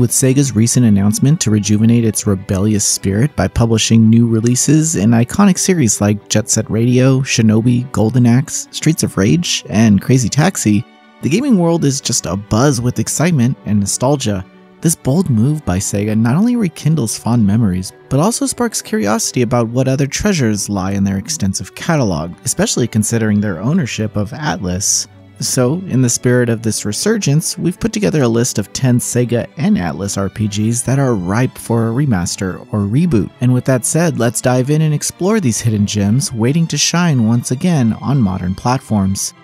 with Sega's recent announcement to rejuvenate its rebellious spirit by publishing new releases in iconic series like Jet Set Radio, Shinobi, Golden Axe, Streets of Rage, and Crazy Taxi, the gaming world is just abuzz with excitement and nostalgia. This bold move by Sega not only rekindles fond memories, but also sparks curiosity about what other treasures lie in their extensive catalog, especially considering their ownership of Atlus. So, in the spirit of this resurgence, we've put together a list of 10 Sega and Atlus RPGs that are ripe for a remaster or reboot. And with that said, let's dive in and explore these hidden gems waiting to shine once again on modern platforms.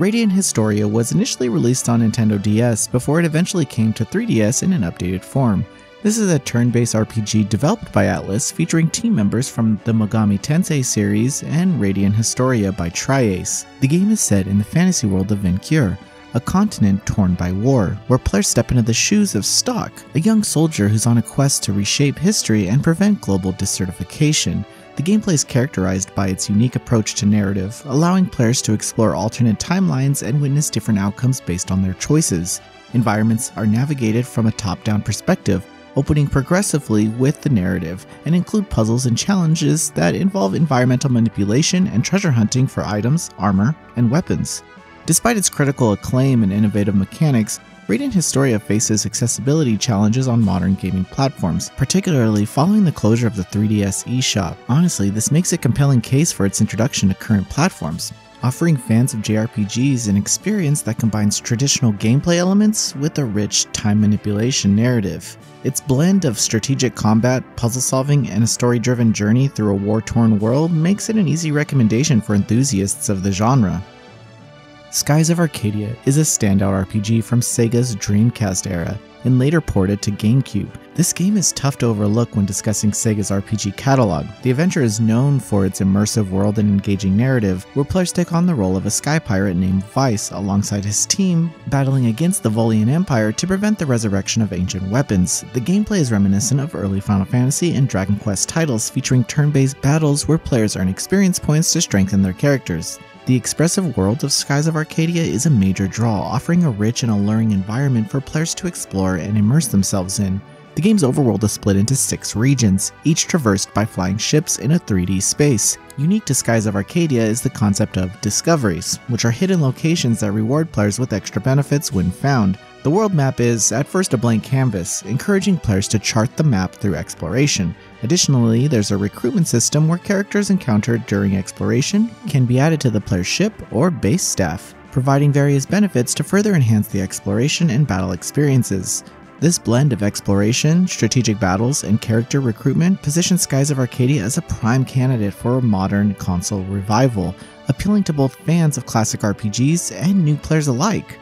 Radiant Historia was initially released on Nintendo DS before it eventually came to 3DS in an updated form. This is a turn-based RPG developed by Atlus featuring team members from the Megami Tensei series and Radiant Historia by Tri-Ace. The game is set in the fantasy world of Vincure, a continent torn by war, where players step into the shoes of Stock, a young soldier who's on a quest to reshape history and prevent global desertification. The gameplay is characterized by its unique approach to narrative, allowing players to explore alternate timelines and witness different outcomes based on their choices. Environments are navigated from a top-down perspective, opening progressively with the narrative, and include puzzles and challenges that involve environmental manipulation and treasure hunting for items, armor, and weapons. Despite its critical acclaim and innovative mechanics, Radiant Historia faces accessibility challenges on modern gaming platforms, particularly following the closure of the 3DS eShop. Honestly, this makes a compelling case for its introduction to current platforms, offering fans of JRPGs an experience that combines traditional gameplay elements with a rich time manipulation narrative. Its blend of strategic combat, puzzle solving, and a story-driven journey through a war-torn world makes it an easy recommendation for enthusiasts of the genre. Skies of Arcadia is a standout RPG from Sega's Dreamcast era, and later ported to GameCube. This game is tough to overlook when discussing Sega's RPG catalog. The adventure is known for its immersive world and engaging narrative, where players take on the role of a sky pirate named Vice alongside his team, battling against the Volian Empire to prevent the resurrection of ancient weapons. The gameplay is reminiscent of early Final Fantasy and Dragon Quest titles, featuring turn-based battles where players earn experience points to strengthen their characters. The expressive world of Skies of Arcadia is a major draw, offering a rich and alluring environment for players to explore and immerse themselves in. The game's overworld is split into 6 regions, each traversed by flying ships in a 3D space. Unique to Skies of Arcadia is the concept of discoveries, which are hidden locations that reward players with extra benefits when found. The world map is, at first, a blank canvas, encouraging players to chart the map through exploration. Additionally, there's a recruitment system where characters encountered during exploration can be added to the player's ship or base staff, providing various benefits to further enhance the exploration and battle experiences. This blend of exploration, strategic battles, and character recruitment positions Skies of Arcadia as a prime candidate for a modern console revival, appealing to both fans of classic RPGs and new players alike.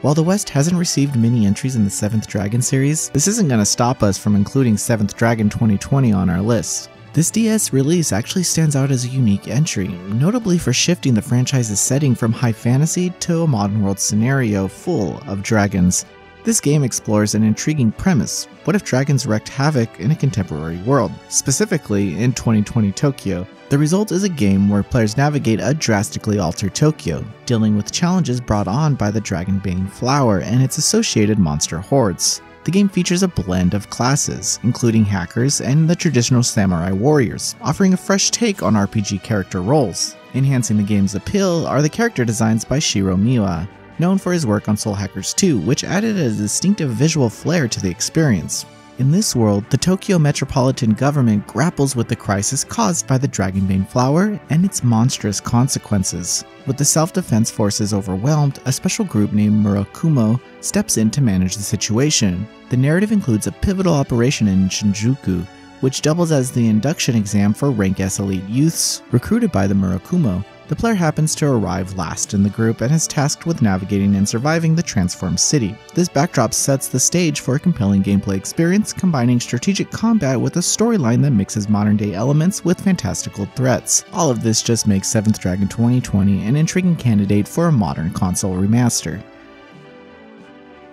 While the West hasn't received many entries in the 7th Dragon series, this isn't going to stop us from including 7th Dragon 2020 on our list. This DS release actually stands out as a unique entry, notably for shifting the franchise's setting from high fantasy to a modern world scenario full of dragons. This game explores an intriguing premise. What if dragons wreaked havoc in a contemporary world, specifically in 2020 Tokyo? The result is a game where players navigate a drastically altered Tokyo, dealing with challenges brought on by the Dragonbane Flower and its associated monster hordes. The game features a blend of classes, including hackers and the traditional samurai warriors, offering a fresh take on RPG character roles. Enhancing the game's appeal are the character designs by Shiro Miwa, known for his work on Soul Hackers 2, which added a distinctive visual flair to the experience. In this world, the Tokyo metropolitan government grapples with the crisis caused by the Dragonbane Flower and its monstrous consequences. With the self-defense forces overwhelmed, a special group named Murakumo steps in to manage the situation. The narrative includes a pivotal operation in Shinjuku, which doubles as the induction exam for rank S elite youths recruited by the Murakumo. The player happens to arrive last in the group and is tasked with navigating and surviving the transformed city. This backdrop sets the stage for a compelling gameplay experience, combining strategic combat with a storyline that mixes modern-day elements with fantastical threats. All of this just makes 7th Dragon 2020 an intriguing candidate for a modern console remaster.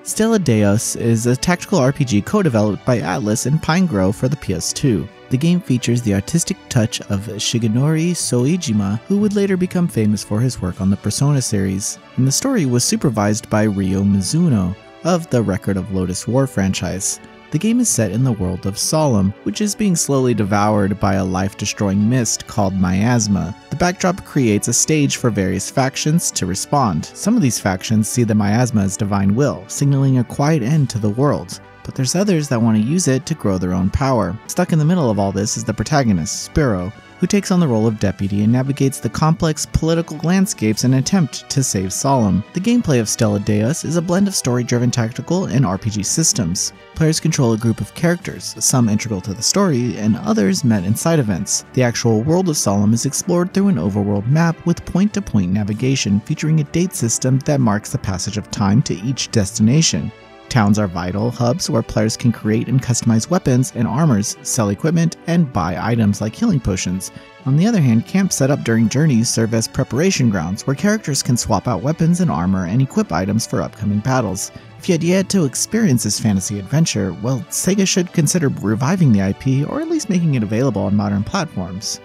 Stella Deus is a tactical RPG co-developed by Atlus and Pinegrove for the PS2. The game features the artistic touch of Shigenori Soejima, who would later become famous for his work on the Persona series, and the story was supervised by Ryo Mizuno of the Record of Lotus War franchise. The game is set in the world of Solemn, which is being slowly devoured by a life-destroying mist called Miasma. The backdrop creates a stage for various factions to respond. Some of these factions see the Miasma as divine will, signaling a quiet end to the world. But there's others that want to use it to grow their own power. Stuck in the middle of all this is the protagonist, Spiro, who takes on the role of deputy and navigates the complex political landscapes in an attempt to save Solemn. The gameplay of Stella Deus is a blend of story-driven tactical and RPG systems. Players control a group of characters, some integral to the story, and others met in side events. The actual world of Solemn is explored through an overworld map with point-to-point navigation featuring a date system that marks the passage of time to each destination. Towns are vital hubs where players can create and customize weapons and armors, sell equipment, and buy items like healing potions. On the other hand, camps set up during journeys serve as preparation grounds where characters can swap out weapons and armor and equip items for upcoming battles. If you had yet to experience this fantasy adventure, well, Sega should consider reviving the IP or at least making it available on modern platforms.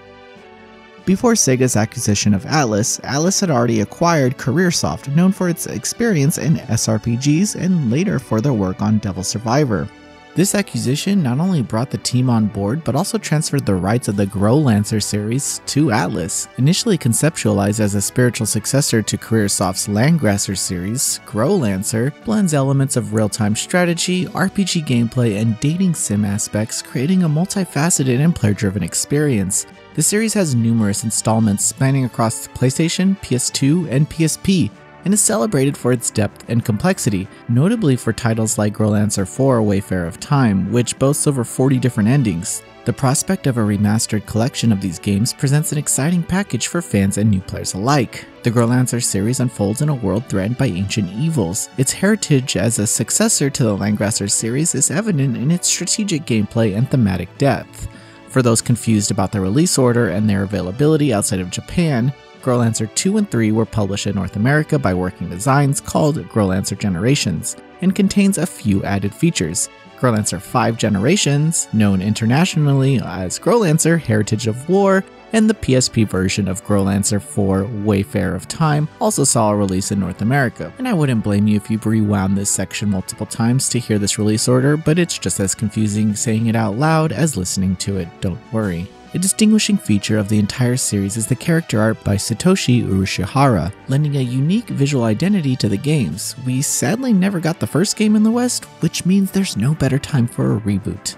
Before Sega's acquisition of Atlus, Atlus had already acquired Careersoft, known for its experience in SRPGs and later for their work on Devil Survivor. This acquisition not only brought the team on board, but also transferred the rights of the Growlanser series to Atlus. Initially conceptualized as a spiritual successor to Careersoft's Landgrasser series, Growlanser blends elements of real-time strategy, RPG gameplay, and dating sim aspects, creating a multifaceted and player-driven experience. The series has numerous installments spanning across the PlayStation, PS2, and PSP, and is celebrated for its depth and complexity, notably for titles like Growlanser 4 Wayfarer of Time, which boasts over 40 different endings. The prospect of a remastered collection of these games presents an exciting package for fans and new players alike. The Growlanser series unfolds in a world threatened by ancient evils. Its heritage as a successor to the Landgrasser series is evident in its strategic gameplay and thematic depth. For those confused about their release order and their availability outside of Japan, Growlanser 2 and 3 were published in North America by Working Designs called Growlanser Generations, and contains a few added features. Growlanser 5 Generations, known internationally as Growlanser Heritage of War, and the PSP version of Growlanser 4 Wayfarer of Time also saw a release in North America, and I wouldn't blame you if you've rewound this section multiple times to hear this release order, but it's just as confusing saying it out loud as listening to it, don't worry. A distinguishing feature of the entire series is the character art by Satoshi Urushihara, lending a unique visual identity to the games. We sadly never got the first game in the West, which means there's no better time for a reboot.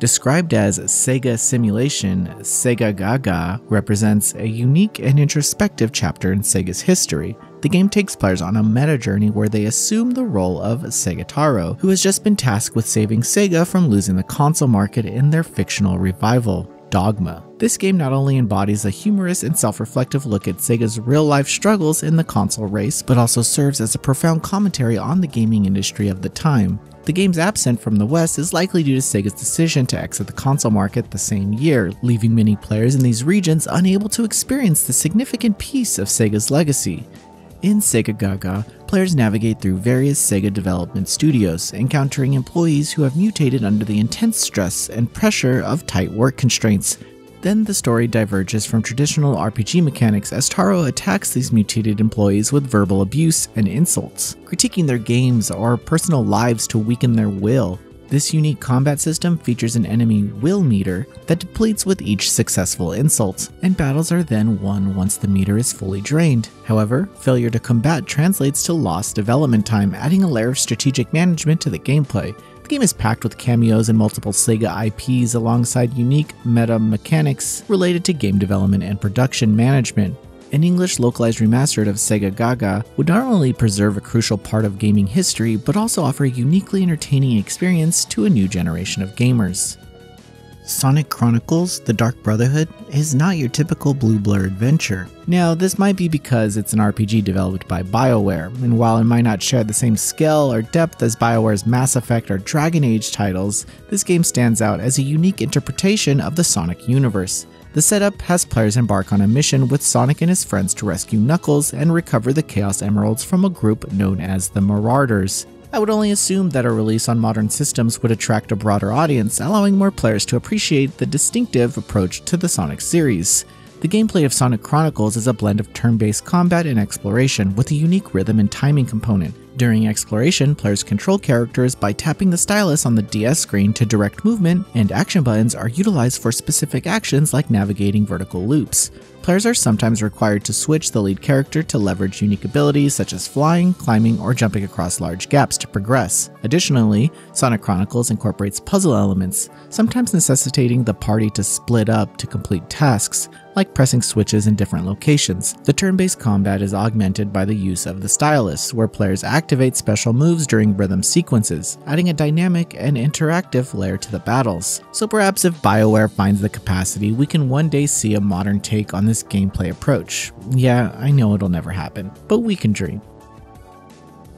Described as Sega Simulation, Sega Gaga represents a unique and introspective chapter in Sega's history. The game takes players on a meta journey where they assume the role of Segataro, who has just been tasked with saving Sega from losing the console market in their fictional revival, Dogma. This game not only embodies a humorous and self-reflective look at Sega's real-life struggles in the console race, but also serves as a profound commentary on the gaming industry of the time. The game's absence from the West is likely due to Sega's decision to exit the console market the same year, leaving many players in these regions unable to experience the significant piece of Sega's legacy. In Sega Gaga, players navigate through various Sega development studios, encountering employees who have mutated under the intense stress and pressure of tight work constraints. Then the story diverges from traditional RPG mechanics as Taro attacks these mutated employees with verbal abuse and insults, critiquing their games or personal lives to weaken their will. This unique combat system features an enemy will meter that depletes with each successful insult, and battles are then won once the meter is fully drained. However, failure to combat translates to lost development time, adding a layer of strategic management to the gameplay. The game is packed with cameos and multiple Sega IPs alongside unique meta mechanics related to game development and production management. An English localized remastered of Sega Gaga would not only preserve a crucial part of gaming history, but also offer a uniquely entertaining experience to a new generation of gamers. Sonic Chronicles: The Dark Brotherhood is not your typical Blue Blur adventure. Now, this might be because it's an RPG developed by BioWare, and while it might not share the same scale or depth as BioWare's Mass Effect or Dragon Age titles, this game stands out as a unique interpretation of the Sonic universe. The setup has players embark on a mission with Sonic and his friends to rescue Knuckles and recover the Chaos Emeralds from a group known as the Marauders. I would only assume that a release on modern systems would attract a broader audience, allowing more players to appreciate the distinctive approach to the Sonic series. The gameplay of Sonic Chronicles is a blend of turn-based combat and exploration, with a unique rhythm and timing component. During exploration, players control characters by tapping the stylus on the DS screen to direct movement, and action buttons are utilized for specific actions like navigating vertical loops. Players are sometimes required to switch the lead character to leverage unique abilities such as flying, climbing, or jumping across large gaps to progress. Additionally, Sonic Chronicles incorporates puzzle elements, sometimes necessitating the party to split up to complete tasks, like pressing switches in different locations. The turn-based combat is augmented by the use of the stylus, where players activate special moves during rhythm sequences, adding a dynamic and interactive layer to the battles. So perhaps if BioWare finds the capacity, we can one day see a modern take on this gameplay approach. Yeah, I know it'll never happen, but we can dream.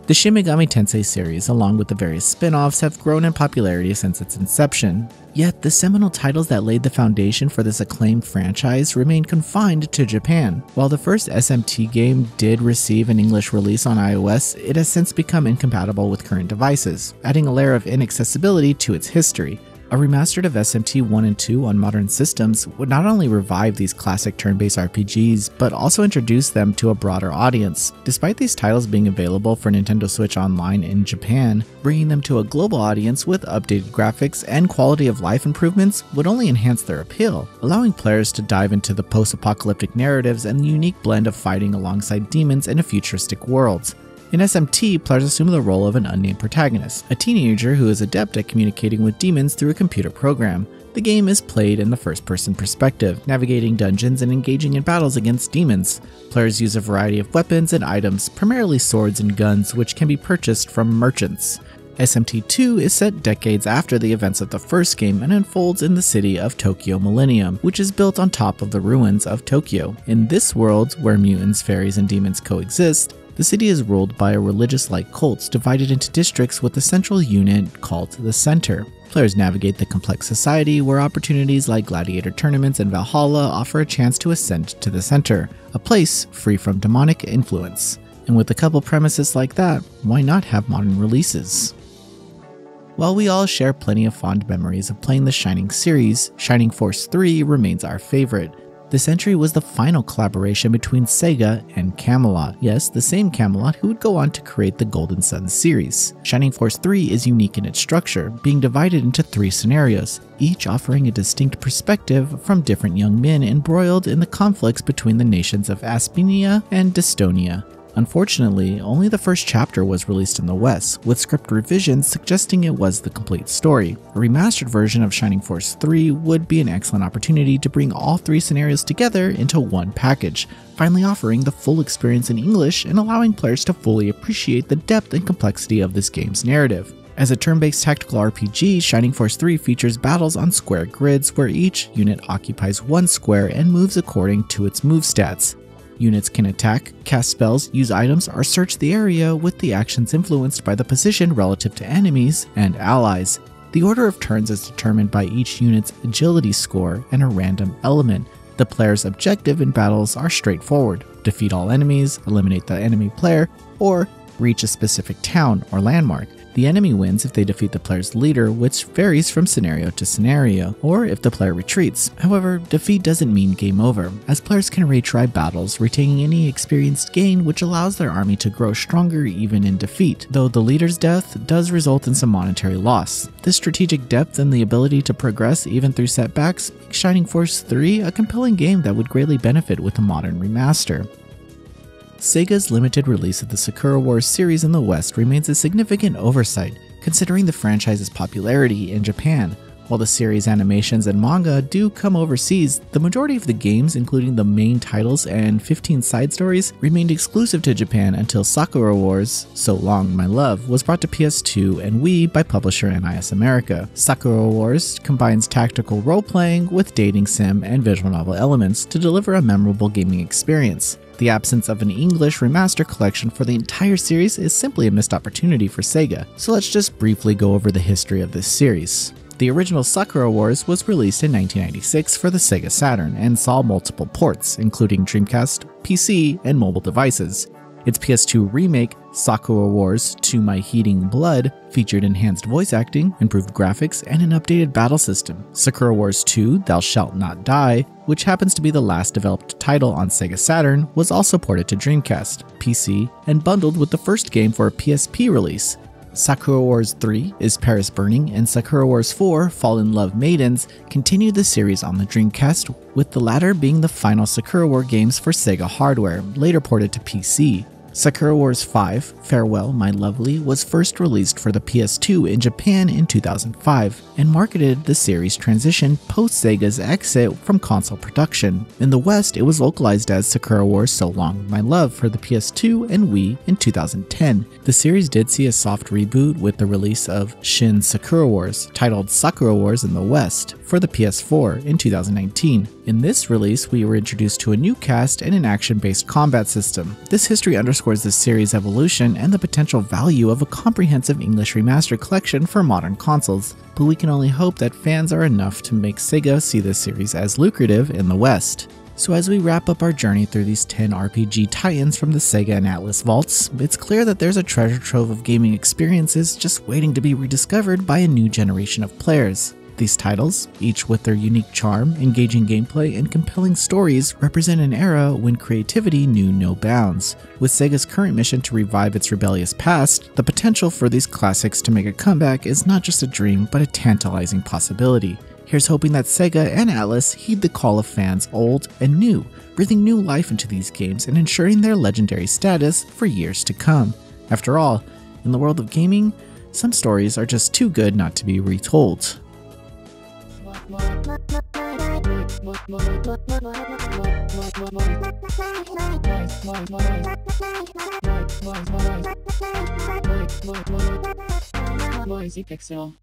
The Shin Megami Tensei series, along with the various spin-offs, have grown in popularity since its inception. Yet, the seminal titles that laid the foundation for this acclaimed franchise remain confined to Japan. While the first SMT game did receive an English release on iOS, it has since become incompatible with current devices, adding a layer of inaccessibility to its history. A remastered of SMT 1 and 2 on modern systems would not only revive these classic turn-based RPGs, but also introduce them to a broader audience. Despite these titles being available for Nintendo Switch Online in Japan, bringing them to a global audience with updated graphics and quality of life improvements would only enhance their appeal, allowing players to dive into the post-apocalyptic narratives and the unique blend of fighting alongside demons in a futuristic world. In SMT, players assume the role of an unnamed protagonist, a teenager who is adept at communicating with demons through a computer program. The game is played in the first-person perspective, navigating dungeons and engaging in battles against demons. Players use a variety of weapons and items, primarily swords and guns, which can be purchased from merchants. SMT 2 is set decades after the events of the first game and unfolds in the city of Tokyo Millennium, which is built on top of the ruins of Tokyo. In this world, where mutants, fairies, and demons coexist, the city is ruled by a religious-like cult divided into districts with a central unit called the Center. Players navigate the complex society where opportunities like gladiator tournaments and Valhalla offer a chance to ascend to the Center, a place free from demonic influence. And with a couple premises like that, why not have modern releases? While we all share plenty of fond memories of playing the Shining series, Shining Force 3 remains our favorite. This entry was the final collaboration between Sega and Camelot. Yes, the same Camelot who would go on to create the Golden Sun series. Shining Force 3 is unique in its structure, being divided into three scenarios, each offering a distinct perspective from different young men embroiled in the conflicts between the nations of Aspinia and Dystonia. Unfortunately, only the first chapter was released in the West, with script revisions suggesting it was the complete story. A remastered version of Shining Force 3 would be an excellent opportunity to bring all three scenarios together into one package, finally offering the full experience in English and allowing players to fully appreciate the depth and complexity of this game's narrative. As a turn-based tactical RPG, Shining Force 3 features battles on square grids where each unit occupies one square and moves according to its move stats. Units can attack, cast spells, use items, or search the area, with the actions influenced by the position relative to enemies and allies. The order of turns is determined by each unit's agility score and a random element. The player's objective in battles are straightforward: defeat all enemies, eliminate the enemy player, or reach a specific town or landmark. The enemy wins if they defeat the player's leader, which varies from scenario to scenario, or if the player retreats. However, defeat doesn't mean game over, as players can retry battles, retaining any experience gained, which allows their army to grow stronger even in defeat, though the leader's death does result in some monetary loss. This strategic depth and the ability to progress even through setbacks makes Shining Force 3 a compelling game that would greatly benefit with a modern remaster. Sega's limited release of the Sakura Wars series in the West remains a significant oversight, considering the franchise's popularity in Japan. While the series' animations and manga do come overseas, the majority of the games, including the main titles and 15 side stories, remained exclusive to Japan until Sakura Wars So Long My Love was brought to PS2 and Wii by publisher NIS America. Sakura Wars combines tactical role-playing with dating sim and visual novel elements to deliver a memorable gaming experience. The absence of an English remaster collection for the entire series is simply a missed opportunity for Sega, so let's just briefly go over the history of this series. The original Sakura Wars was released in 1996 for the Sega Saturn and saw multiple ports, including Dreamcast, PC, and mobile devices. Its PS2 remake, Sakura Wars 2 My Heating Blood, featured enhanced voice acting, improved graphics, and an updated battle system. Sakura Wars 2 Thou Shalt Not Die, which happens to be the last developed title on Sega Saturn, was also ported to Dreamcast, PC, and bundled with the first game for a PSP release. Sakura Wars 3 Is Paris Burning and Sakura Wars 4 Fall in Love Maidens continued the series on the Dreamcast, with the latter being the final Sakura War games for Sega hardware, later ported to PC. Sakura Wars 5 Farewell My Lovely was first released for the PS2 in Japan in 2005 and marketed the series' transition post-Sega's exit from console production. In the West, it was localized as Sakura Wars So Long My Love for the PS2 and Wii in 2010. The series did see a soft reboot with the release of Shin Sakura Wars, titled Sakura Wars in the West, for the PS4 in 2019. In this release, we were introduced to a new cast and an action-based combat system. This history underscores the series' evolution and the potential value of a comprehensive English remaster collection for modern consoles, but we can only hope that fans are enough to make Sega see this series as lucrative in the West. So as we wrap up our journey through these 10 RPG tie-ins from the Sega and Atlus vaults, it's clear that there's a treasure trove of gaming experiences just waiting to be rediscovered by a new generation of players. These titles, each with their unique charm, engaging gameplay, and compelling stories, represent an era when creativity knew no bounds. With Sega's current mission to revive its rebellious past, the potential for these classics to make a comeback is not just a dream, but a tantalizing possibility. Here's hoping that Sega and Atlus heed the call of fans old and new, breathing new life into these games and ensuring their legendary status for years to come. After all, in the world of gaming, some stories are just too good not to be retold. Noisy Pixel.